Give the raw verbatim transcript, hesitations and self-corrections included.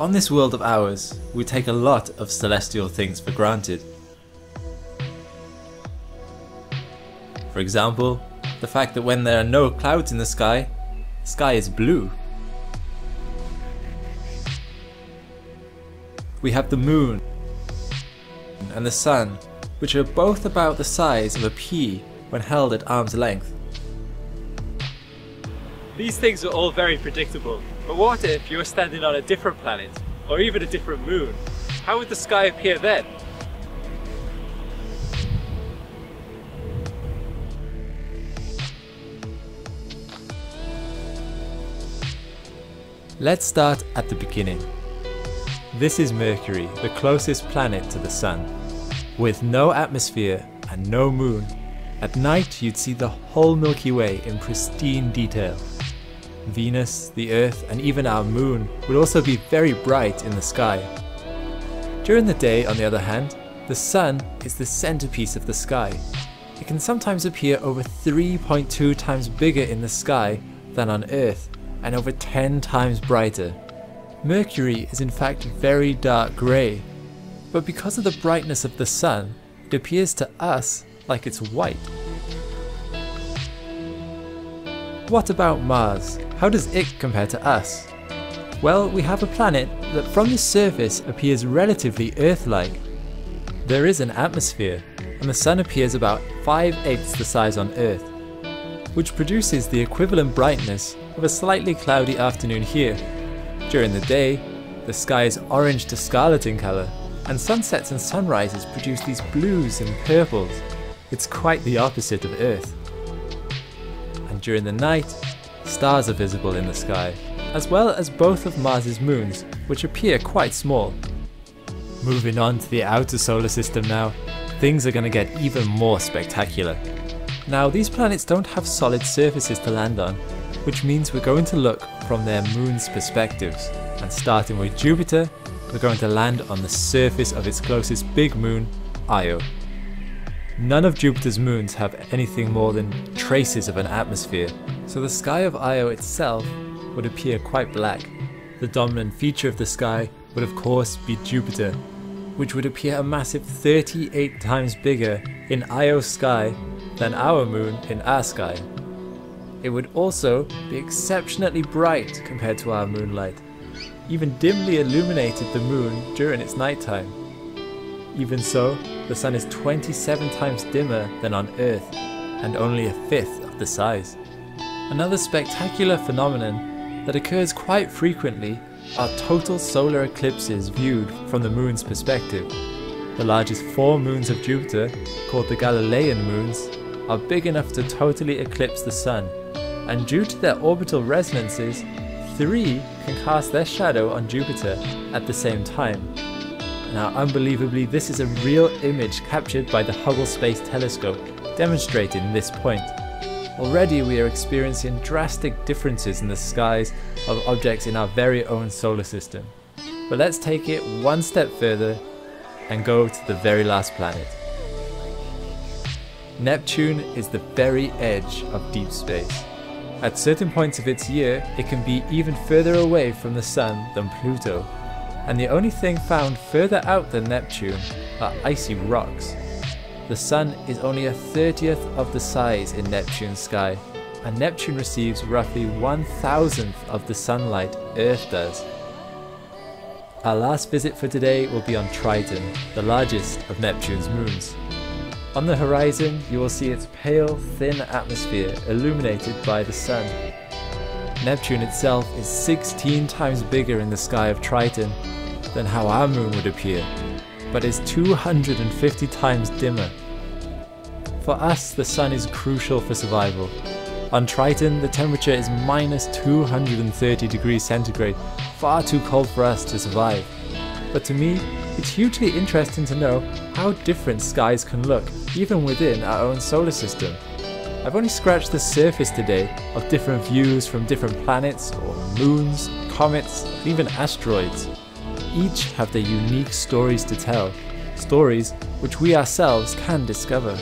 On this world of ours, we take a lot of celestial things for granted. For example, the fact that when there are no clouds in the sky, the sky is blue. We have the moon and the sun, which are both about the size of a pea when held at arm's length. These things are all very predictable, but what if you were standing on a different planet, or even a different moon? How would the sky appear then? Let's start at the beginning. This is Mercury, the closest planet to the Sun. With no atmosphere and no moon, at night you'd see the whole Milky Way in pristine detail. Venus, the Earth, and even our moon would also be very bright in the sky. During the day, on the other hand, the Sun is the centerpiece of the sky. It can sometimes appear over three point two times bigger in the sky than on Earth, and over ten times brighter. Mercury is in fact very dark grey, but because of the brightness of the Sun, it appears to us like it's white. What about Mars? How does it compare to us? Well, we have a planet that from the surface appears relatively Earth-like. There is an atmosphere, and the Sun appears about five eighths the size on Earth, which produces the equivalent brightness of a slightly cloudy afternoon here. During the day, the sky is orange to scarlet in colour, and sunsets and sunrises produce these blues and purples. It's quite the opposite of Earth. And during the night, stars are visible in the sky, as well as both of Mars's moons, which appear quite small. Moving on to the outer solar system now, things are going to get even more spectacular. Now, these planets don't have solid surfaces to land on, which means we're going to look from their moon's perspectives. And starting with Jupiter, we're going to land on the surface of its closest big moon, Io. None of Jupiter's moons have anything more than traces of an atmosphere, so the sky of Io itself would appear quite black. The dominant feature of the sky would of course be Jupiter, which would appear a massive thirty-eight times bigger in Io's sky than our moon in our sky. It would also be exceptionally bright compared to our moonlight, even dimly illuminated the moon during its nighttime. Even so, the sun is twenty-seven times dimmer than on Earth, and only a fifth of the size. Another spectacular phenomenon that occurs quite frequently are total solar eclipses viewed from the moon's perspective. The largest four moons of Jupiter, called the Galilean moons, are big enough to totally eclipse the sun, and due to their orbital resonances, three can cast their shadow on Jupiter at the same time. Now, unbelievably, this is a real image captured by the Hubble Space Telescope, demonstrating this point. Already we are experiencing drastic differences in the skies of objects in our very own solar system. But let's take it one step further and go to the very last planet. Neptune is the very edge of deep space. At certain points of its year, it can be even further away from the Sun than Pluto, and the only thing found further out than Neptune are icy rocks. The Sun is only a thirtieth of the size in Neptune's sky, and Neptune receives roughly one thousandth of the sunlight Earth does. Our last visit for today will be on Triton, the largest of Neptune's moons. On the horizon, you will see its pale, thin atmosphere illuminated by the sun. Neptune itself is sixteen times bigger in the sky of Triton than how our moon would appear, but is two hundred fifty times dimmer. For us, the sun is crucial for survival. On Triton, the temperature is minus two hundred thirty degrees centigrade, far too cold for us to survive. But to me, it's hugely interesting to know how different skies can look, even within our own solar system. I've only scratched the surface today of different views from different planets or moons, comets, and even asteroids. Each have their unique stories to tell, stories which we ourselves can discover.